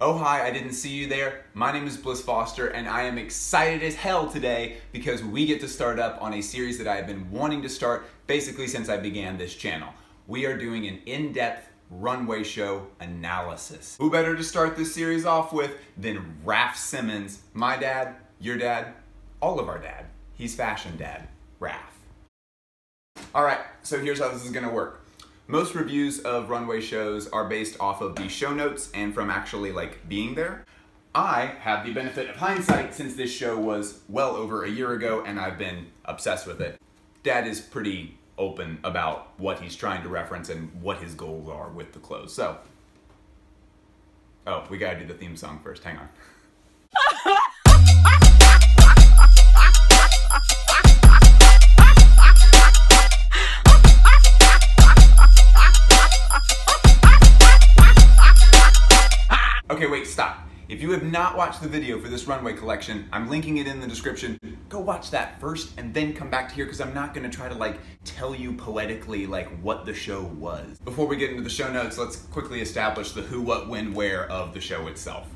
Oh hi, I didn't see you there. My name is Bliss Foster and I am excited as hell today because we get to start up on a series that I have been wanting to start basically since I began this channel. We are doing an in-depth runway show analysis. Who better to start this series off with than Raf Simons, my dad, your dad, all of our dad. He's fashion dad, Raf. All right, so here's how this is gonna work. Most reviews of runway shows are based off of the show notes and from actually like being there. I have the benefit of hindsight since this show was well over a year ago and I've been obsessed with it. Dad is pretty open about what he's trying to reference and what his goals are with the clothes, so. Oh, we gotta do the theme song first, hang on. Okay, wait, stop. If you have not watched the video for this runway collection, I'm linking it in the description. Go watch that first and then come back to here because I'm not gonna try to like tell you poetically like what the show was. Before we get into the show notes, let's quickly establish the who, what, when, where of the show itself.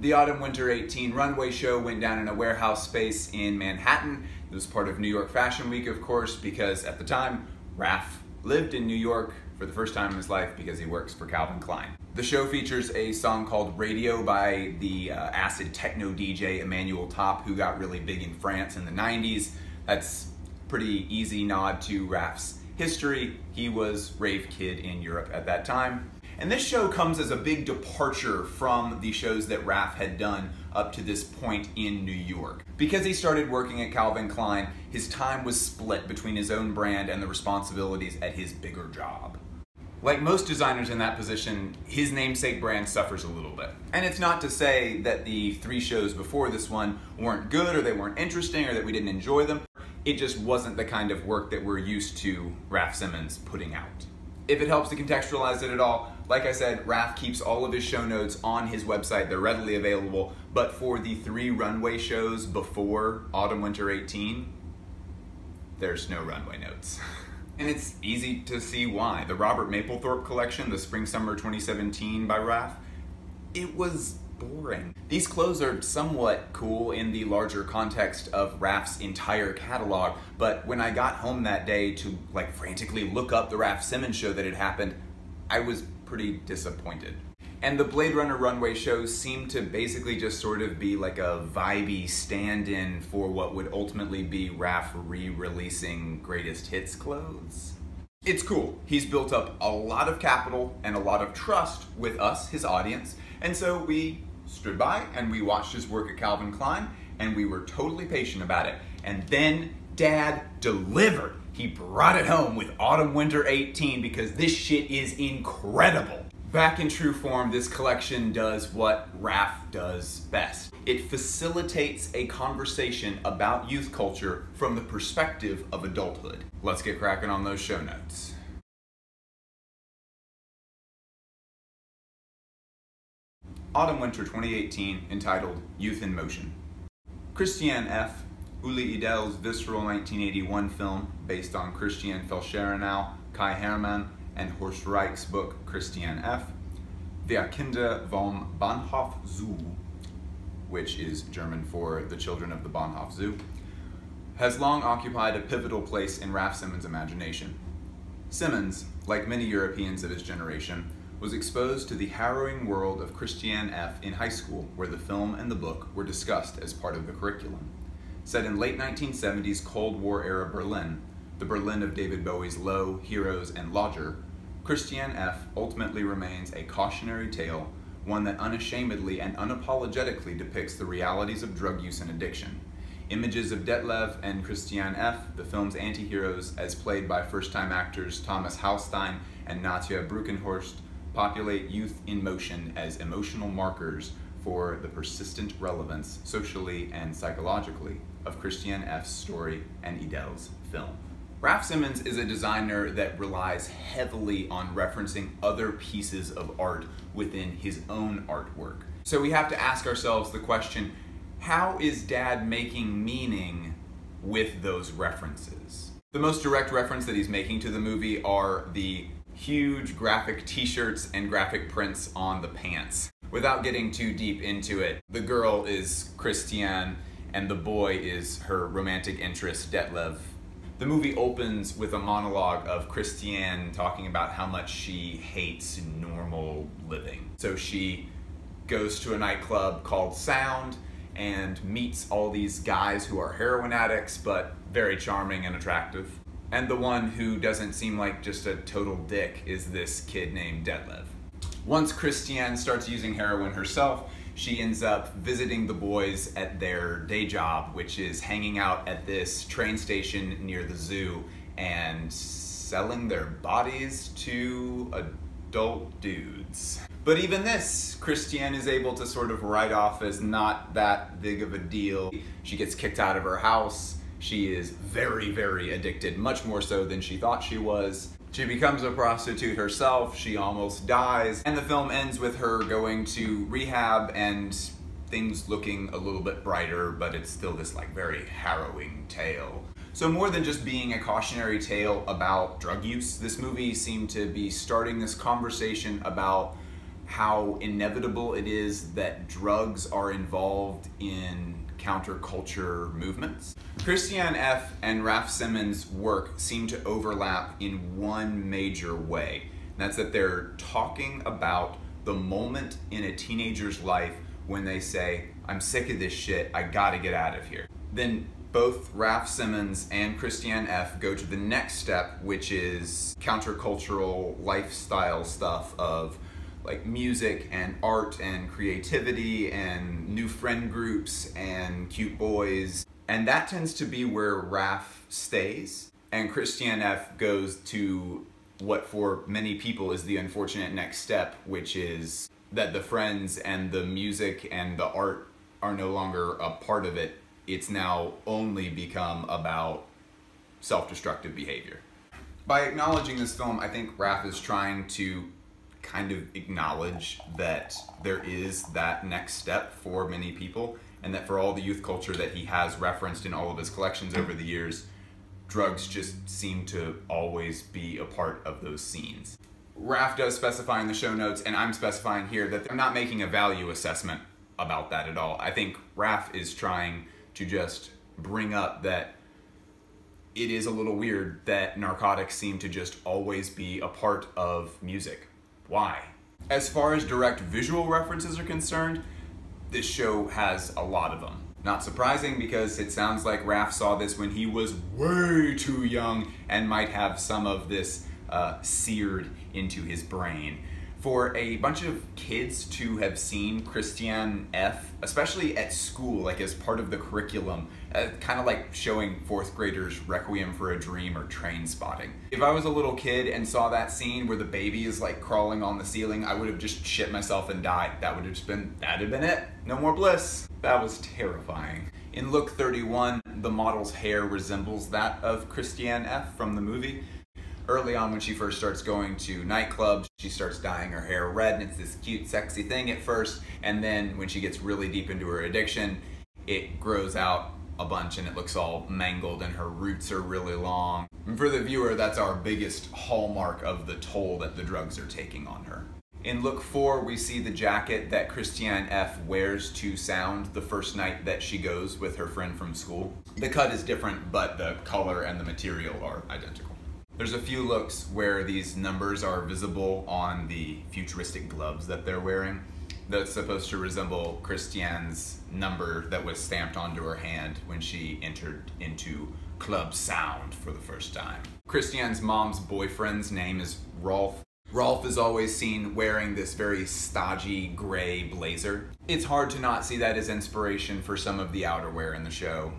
The Autumn Winter 18 runway show went down in a warehouse space in Manhattan. It was part of New York Fashion Week, of course, because at the time, Raf lived in New York for the first time in his life because he works for Calvin Klein. The show features a song called Radio by the acid techno DJ Emmanuel Top, who got really big in France in the 90s. That's a pretty easy nod to Raf's history. He was rave kid in Europe at that time. And this show comes as a big departure from the shows that Raf had done up to this point in New York. Because he started working at Calvin Klein, his time was split between his own brand and the responsibilities at his bigger job. Like most designers in that position, his namesake brand suffers a little bit. And it's not to say that the three shows before this one weren't good or they weren't interesting or that we didn't enjoy them. It just wasn't the kind of work that we're used to Raf Simons putting out. If it helps to contextualize it at all, like I said, Raf keeps all of his show notes on his website. They're readily available, but for the three runway shows before Autumn Winter 18, there's no runway notes. And it's easy to see why. The Robert Mapplethorpe collection, the Spring Summer 2017 by Raf, it was boring. These clothes are somewhat cool in the larger context of Raf's entire catalog, but when I got home that day to like frantically look up the Raf Simons show that had happened, I was pretty disappointed. And the Blade Runner runway shows seemed to basically just sort of be like a vibey stand-in for what would ultimately be Raf re-releasing greatest hits clothes. It's cool. He's built up a lot of capital and a lot of trust with us, his audience, and so we stood by and we watched his work at Calvin Klein and we were totally patient about it. And then Dad delivered. He brought it home with Autumn Winter 18 because this shit is incredible. Back in true form, this collection does what Raf does best. It facilitates a conversation about youth culture from the perspective of adulthood. Let's get cracking on those show notes. Autumn Winter 2018, entitled Youth in Motion. Christiane F., Uli Edel's visceral 1981 film based on Christiane F., Kai Herrmann, and Horst Reich's book, Christiane F., The Kinder vom Bahnhof Zoo, which is German for The Children of the Bahnhof Zoo, has long occupied a pivotal place in Raf Simons' imagination. Simons, like many Europeans of his generation, was exposed to the harrowing world of Christiane F. in high school, where the film and the book were discussed as part of the curriculum. Set in late 1970s Cold War-era Berlin, the Berlin of David Bowie's Low, Heroes, and Lodger, Christiane F. ultimately remains a cautionary tale, one that unashamedly and unapologetically depicts the realities of drug use and addiction. Images of Detlev and Christiane F., the film's anti-heroes, as played by first-time actors Thomas Haustein and Natja Brunckhorst, populate youth in motion as emotional markers for the persistent relevance, socially and psychologically, of Christiane F.'s story and Edel's film. Raf Simons is a designer that relies heavily on referencing other pieces of art within his own artwork. So we have to ask ourselves the question, how is Dad making meaning with those references? The most direct reference that he's making to the movie are the huge graphic t-shirts and graphic prints on the pants. Without getting too deep into it, the girl is Christiane and the boy is her romantic interest, Detlev. The movie opens with a monologue of Christiane talking about how much she hates normal living. So she goes to a nightclub called Sound and meets all these guys who are heroin addicts, but very charming and attractive. And the one who doesn't seem like just a total dick is this kid named Detlev. Once Christiane starts using heroin herself, she ends up visiting the boys at their day job, which is hanging out at this train station near the zoo and selling their bodies to adult dudes. But even this, Christiane is able to sort of write off as not that big of a deal. She gets kicked out of her house. She is very, very addicted, much more so than she thought she was. She becomes a prostitute herself, she almost dies, and the film ends with her going to rehab and things looking a little bit brighter, but it's still this like very harrowing tale. So more than just being a cautionary tale about drug use, this movie seemed to be starting this conversation about how inevitable it is that drugs are involved in counterculture movements. Christiane F. and Raf Simons' work seem to overlap in one major way, and that's that they're talking about the moment in a teenager's life when they say, I'm sick of this shit, I gotta get out of here. Then both Raf Simons and Christiane F. go to the next step, which is countercultural lifestyle stuff of like music and art and creativity and new friend groups and cute boys. And that tends to be where Raf stays. And Christiane F. goes to what for many people is the unfortunate next step, which is that the friends and the music and the art are no longer a part of it. It's now only become about self-destructive behavior. By acknowledging this film, I think Raf is trying to kind of acknowledge that there is that next step for many people, and that for all the youth culture that he has referenced in all of his collections over the years, drugs just seem to always be a part of those scenes. Raf does specify in the show notes, and I'm specifying here, that I'm not making a value assessment about that at all. I think Raf is trying to just bring up that it is a little weird that narcotics seem to just always be a part of music. Why? As far as direct visual references are concerned, this show has a lot of them. Not surprising, because it sounds like Raf saw this when he was way too young and might have some of this seared into his brain. For a bunch of kids to have seen Christiane F., especially at school, like as part of the curriculum, kind of like showing fourth graders Requiem for a Dream or Train Spotting. If I was a little kid and saw that scene where the baby is like crawling on the ceiling, I would have just shit myself and died. That'd have been it. No more bliss. That was terrifying. In Look 31, the model's hair resembles that of Christiane F. from the movie. Early on when she first starts going to nightclubs, she starts dyeing her hair red, and it's this cute, sexy thing at first, and then when she gets really deep into her addiction, it grows out a bunch and it looks all mangled and her roots are really long. And for the viewer, that's our biggest hallmark of the toll that the drugs are taking on her. In Look 4, we see the jacket that Christiane F. wears to Sound the first night that she goes with her friend from school. The cut is different, but the color and the material are identical. There's a few looks where these numbers are visible on the futuristic gloves that they're wearing. That's supposed to resemble Christiane's number that was stamped onto her hand when she entered into Club Sound for the first time. Christiane's mom's boyfriend's name is Rolf. Rolf is always seen wearing this very stodgy gray blazer. It's hard to not see that as inspiration for some of the outerwear in the show.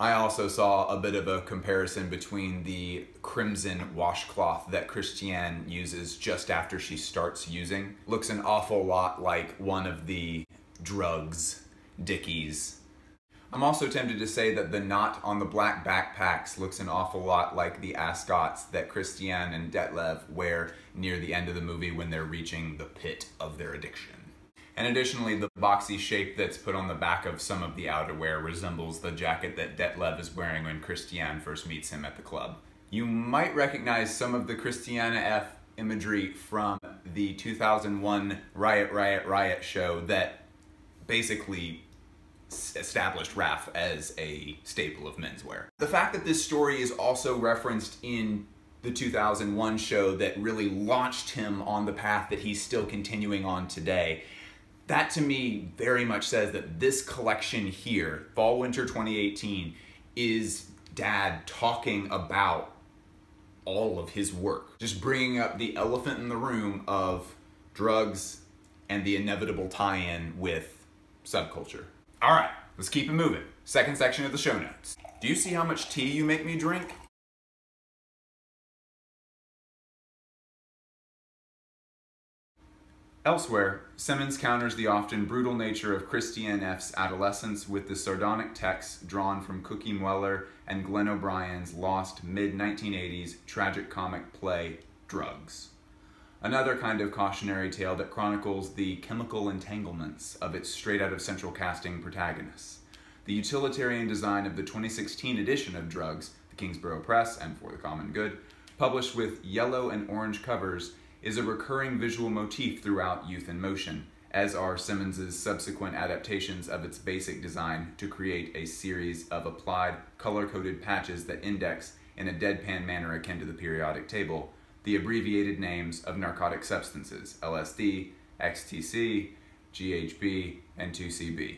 I also saw a bit of a comparison between the crimson washcloth that Christiane uses just after she starts using. Looks an awful lot like one of the Drugs Dickies. I'm also tempted to say that the knot on the black backpacks looks an awful lot like the ascots that Christiane and Detlev wear near the end of the movie when they're reaching the pit of their addiction. And additionally, the boxy shape that's put on the back of some of the outerwear resembles the jacket that Detlev is wearing when Christiane first meets him at the club. You might recognize some of the Christiane F. imagery from the 2001 Riot Riot Riot show that basically established Raf as a staple of menswear. The fact that this story is also referenced in the 2001 show that really launched him on the path that he's still continuing on today, that to me very much says that this collection here, Fall Winter 2018, is Dad talking about all of his work. Just bringing up the elephant in the room of drugs and the inevitable tie-in with subculture. All right, let's keep it moving. Second section of the show notes. Do you see how much tea you make me drink? Elsewhere, Simons counters the often brutal nature of Christiane F.'s adolescence with the sardonic texts drawn from Cookie Mueller and Glenn O'Brien's lost mid-1980s tragic comic play, Drugs. Another kind of cautionary tale that chronicles the chemical entanglements of its straight-out-of-central casting protagonists. The utilitarian design of the 2016 edition of Drugs, the Kingsborough Press and For the Common Good, published with yellow and orange covers, is a recurring visual motif throughout Youth in Motion, as are Simons's subsequent adaptations of its basic design to create a series of applied, color-coded patches that index, in a deadpan manner akin to the periodic table, the abbreviated names of narcotic substances, LSD, XTC, GHB, and 2CB,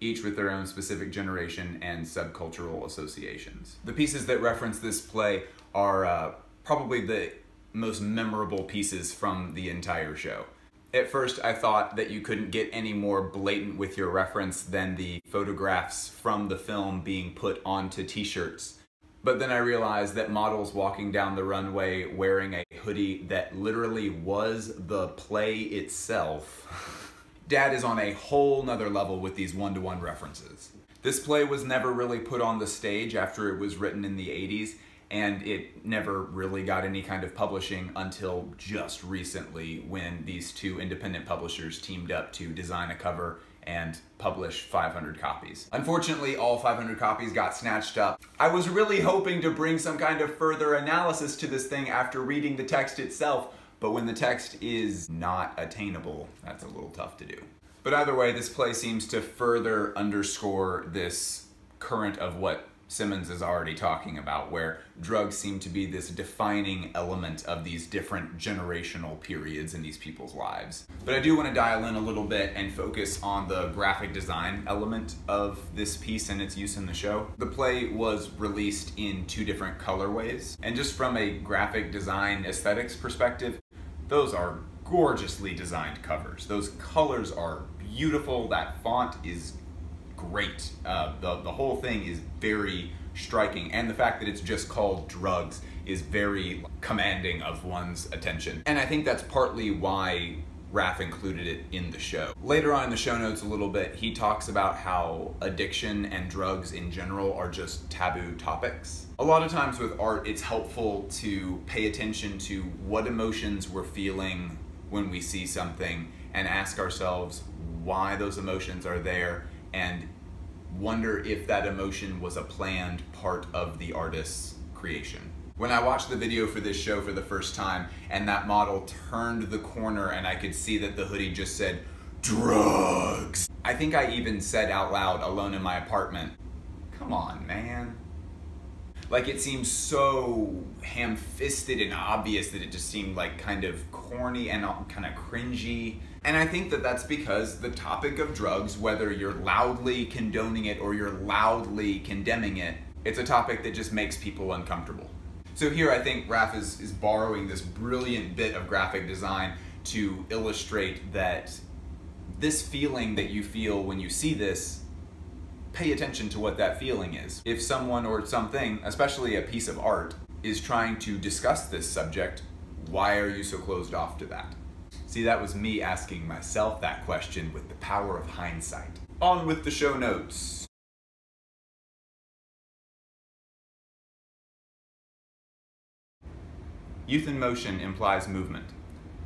each with their own specific generation and subcultural associations. The pieces that reference this play are probably the most memorable pieces from the entire show. At first, I thought that you couldn't get any more blatant with your reference than the photographs from the film being put onto t-shirts. But then I realized that models walking down the runway wearing a hoodie that literally was the play itself. Dad is on a whole nother level with these one-to-one references. This play was never really put on the stage after it was written in the 80s, and it never really got any kind of publishing until just recently when these two independent publishers teamed up to design a cover and publish 500 copies. Unfortunately, all 500 copies got snatched up. I was really hoping to bring some kind of further analysis to this thing after reading the text itself, but when the text is not attainable, that's a little tough to do. But either way, this play seems to further underscore this current of what Simons is already talking about, where drugs seem to be this defining element of these different generational periods in these people's lives. But I do want to dial in a little bit and focus on the graphic design element of this piece and its use in the show. The play was released in two different colorways, and just from a graphic design aesthetics perspective, those are gorgeously designed covers. Those colors are beautiful, that font is great. The whole thing is very striking, and the fact that it's just called Drugs is very commanding of one's attention. And I think that's partly why Raf included it in the show. Later on in the show notes a little bit, he talks about how addiction and drugs in general are just taboo topics. A lot of times with art, it's helpful to pay attention to what emotions we're feeling when we see something and ask ourselves why those emotions are there, and wonder if that emotion was a planned part of the artist's creation. When I watched the video for this show for the first time and that model turned the corner and I could see that the hoodie just said, "Drugs!" I think I even said out loud alone in my apartment, "Come on, man." Like, it seems so ham-fisted and obvious that it just seemed like kind of corny and kind of cringy. And I think that that's because the topic of drugs, whether you're loudly condoning it or you're loudly condemning it, it's a topic that just makes people uncomfortable. So here I think Raf is borrowing this brilliant bit of graphic design to illustrate that this feeling that you feel when you see this, pay attention to what that feeling is. If someone or something, especially a piece of art, is trying to discuss this subject, why are you so closed off to that? See, that was me asking myself that question with the power of hindsight. On with the show notes. Youth in Motion implies movement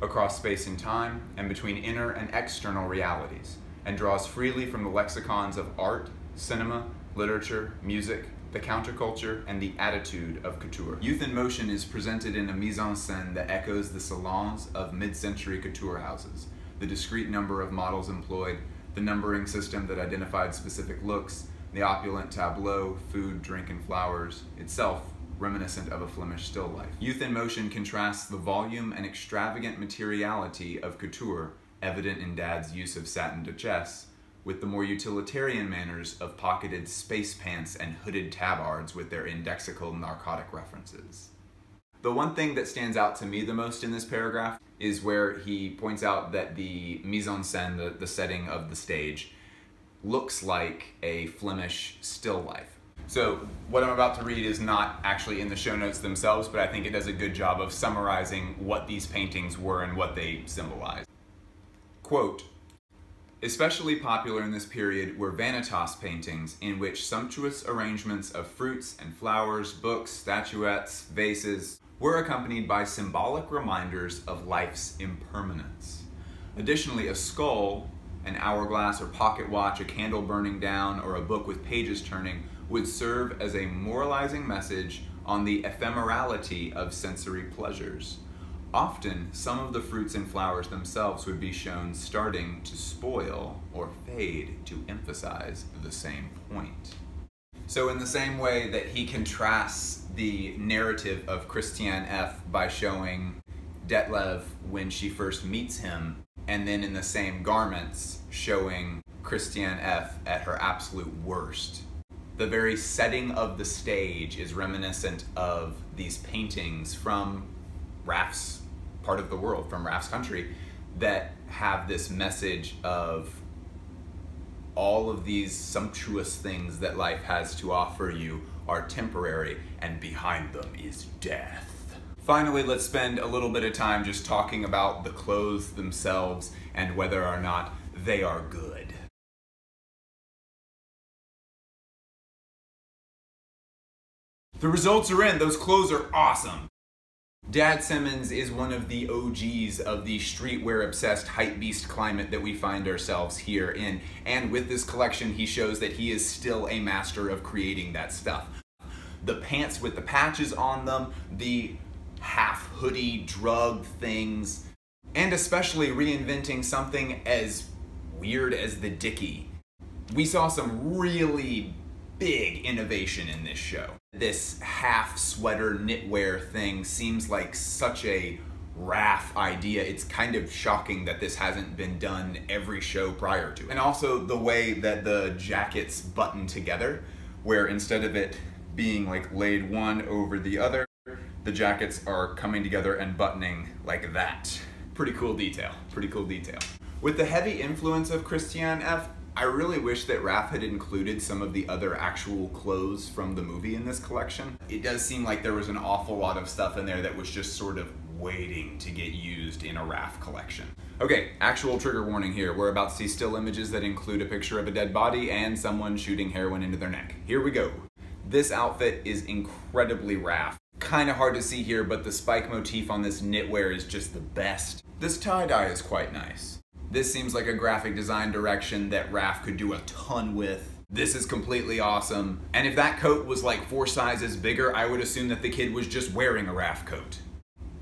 across space and time and between inner and external realities, and draws freely from the lexicons of art, cinema, literature, music, the counterculture, and the attitude of couture. Youth in Motion is presented in a mise-en-scène that echoes the salons of mid-century couture houses, the discrete number of models employed, the numbering system that identified specific looks, the opulent tableau, food, drink, and flowers, itself reminiscent of a Flemish still life. Youth in Motion contrasts the volume and extravagant materiality of couture, evident in Dad's use of satin duchesse, with the more utilitarian manners of pocketed space pants and hooded tabards with their indexical narcotic references. The one thing that stands out to me the most in this paragraph is where he points out that the mise-en-scène, the setting of the stage, looks like a Flemish still life. So what I'm about to read is not actually in the show notes themselves, but I think it does a good job of summarizing what these paintings were and what they symbolized. Quote, "Especially popular in this period were vanitas paintings, in which sumptuous arrangements of fruits and flowers, books, statuettes, vases, were accompanied by symbolic reminders of life's impermanence. Additionally, a skull, an hourglass or pocket watch, a candle burning down, or a book with pages turning would serve as a moralizing message on the ephemerality of sensory pleasures. Often, some of the fruits and flowers themselves would be shown starting to spoil or fade to emphasize the same point." So in the same way that he contrasts the narrative of Christiane F. by showing Detlev when she first meets him, and then in the same garments showing Christiane F. at her absolute worst, the very setting of the stage is reminiscent of these paintings from Raf's part of the world, from Raf's country, that have this message of all of these sumptuous things that life has to offer you are temporary, and behind them is death. Finally, let's spend a little bit of time just talking about the clothes themselves and whether or not they are good. The results are in. Those clothes are awesome. Dad Simons is one of the OGs of the streetwear-obsessed hypebeast climate that we find ourselves here in, and with this collection he shows that he is still a master of creating that stuff. The pants with the patches on them, the half-hoodie drug things, and especially reinventing something as weird as the Dickie. We saw some really big innovation in this show. This half sweater knitwear thing seems like such a Raf idea. It's kind of shocking that this hasn't been done every show prior to it. And also the way that the jackets button together, where instead of it being like laid one over the other, the jackets are coming together and buttoning like that. Pretty cool detail, pretty cool detail. With the heavy influence of Christiane F., I really wish that Raf had included some of the other actual clothes from the movie in this collection. It does seem like there was an awful lot of stuff in there that was just sort of waiting to get used in a Raf collection. Okay, actual trigger warning here. We're about to see still images that include a picture of a dead body and someone shooting heroin into their neck. Here we go. This outfit is incredibly Raf. Kind of hard to see here, but the spike motif on this knitwear is just the best. This tie-dye is quite nice. This seems like a graphic design direction that Raf could do a ton with. This is completely awesome. And if that coat was like 4 sizes bigger, I would assume that the kid was just wearing a Raf coat.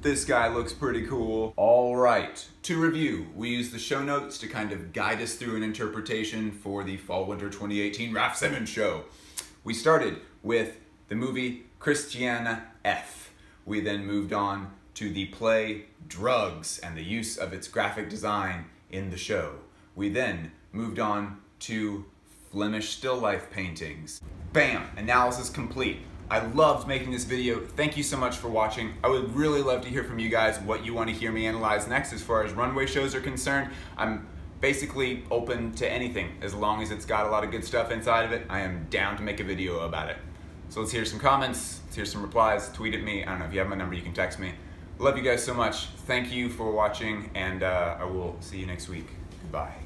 This guy looks pretty cool. All right, to review, we use the show notes to kind of guide us through an interpretation for the Fall/Winter 2018 Raf Simons show. We started with the movie Christiane F. We then moved on to the play Drugs and the use of its graphic design in the show. We then moved on to Flemish still life paintings. Bam! Analysis complete. I loved making this video. Thank you so much for watching. I would really love to hear from you guys what you want to hear me analyze next as far as runway shows are concerned. I'm basically open to anything as long as it's got a lot of good stuff inside of it. I am down to make a video about it. So let's hear some comments, let's hear some replies, tweet at me. I don't know, if you have my number, you can text me. Love you guys so much. Thank you for watching, and I will see you next week. Goodbye.